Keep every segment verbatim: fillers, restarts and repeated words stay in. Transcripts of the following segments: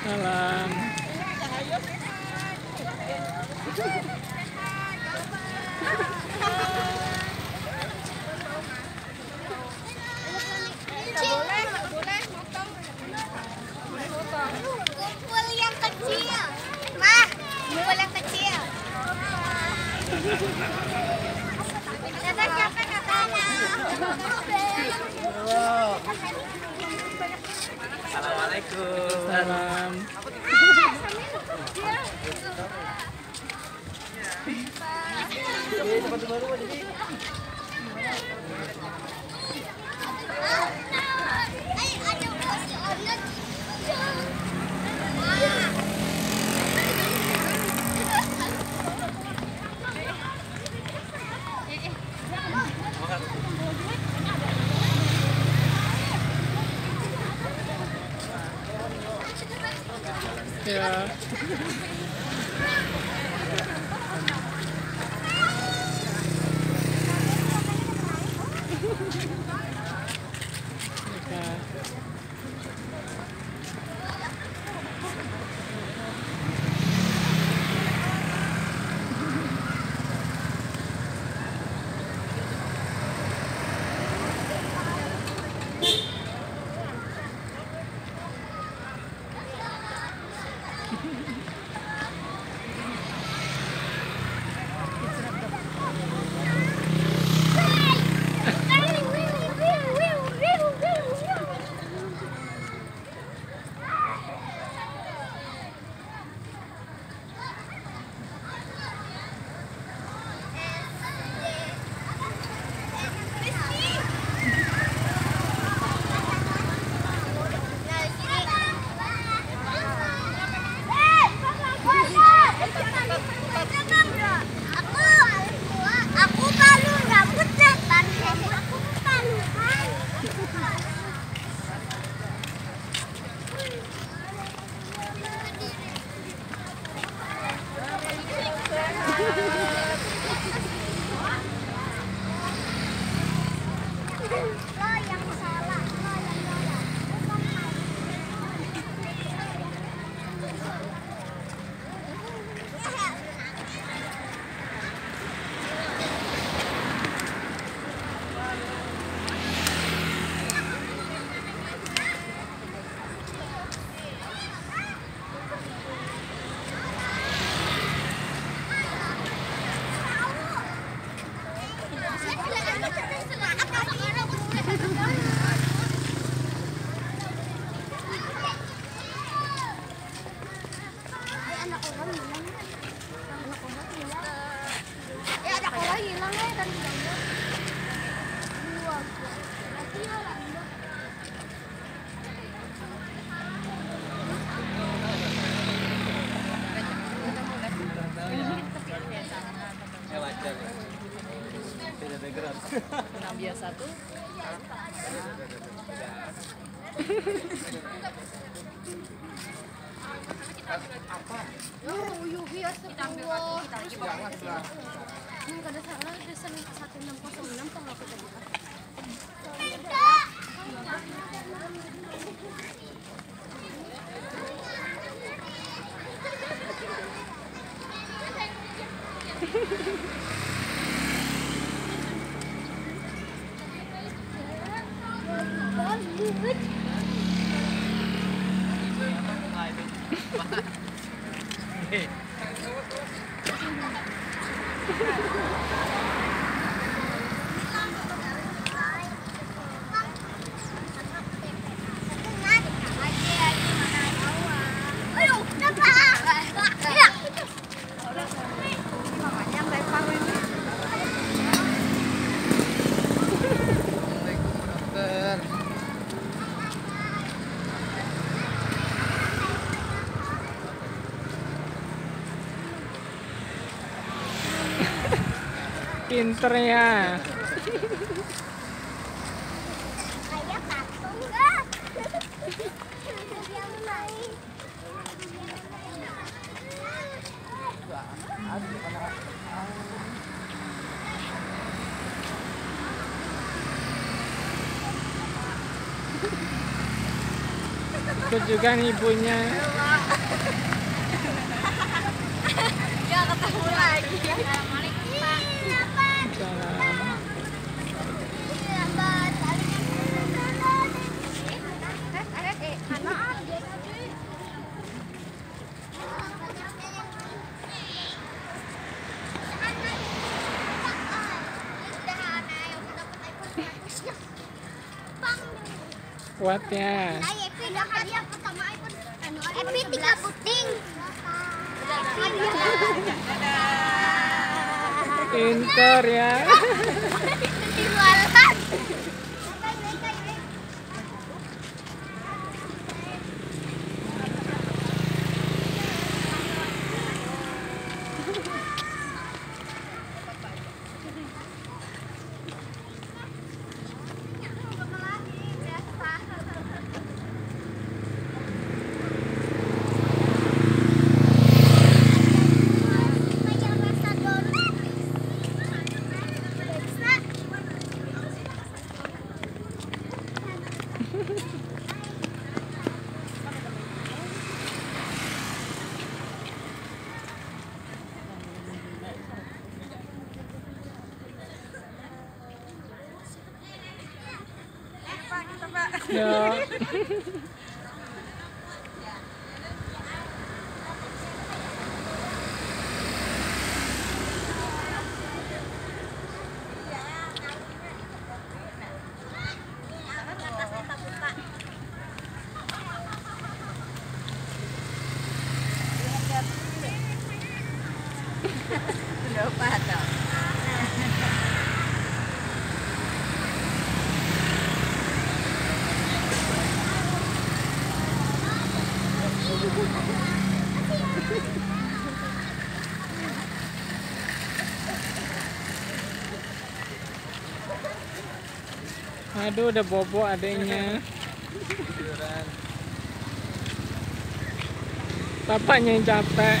Salam. Kumpul yang kecil, mah, kumpul yang kecil. Kata siapa katanya? Assalamualaikum. Salam. Yeah. enam dua satu apa yuk biar kita ambil lagi kita ada salah ada seni satu enam nol enam kalau kita buka good. Pinternya. Ayah patung enggak? takut juga nih ibunya. Gak ketemu lagi. Kuatnya. Epi tiga puting. Pintar ya. Ya. Aduh, udah bobo adanya. Bapaknya yang capek.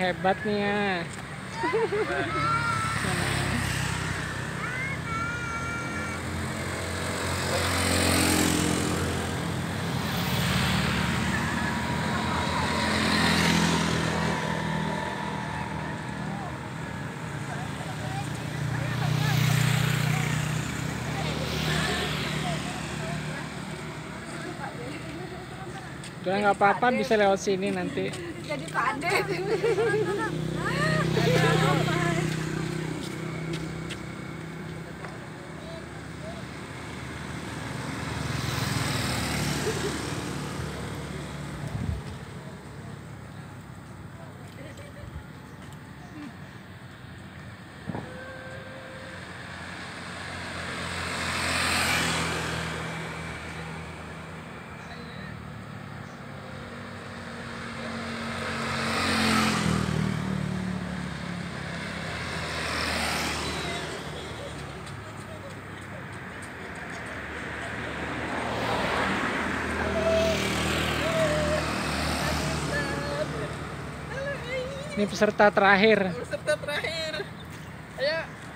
hebat nih ya. Udah nggak apa-apa, bisa lewat sini nanti. Jadi pandai. Ini peserta terakhir. Peserta terakhir. Ayo.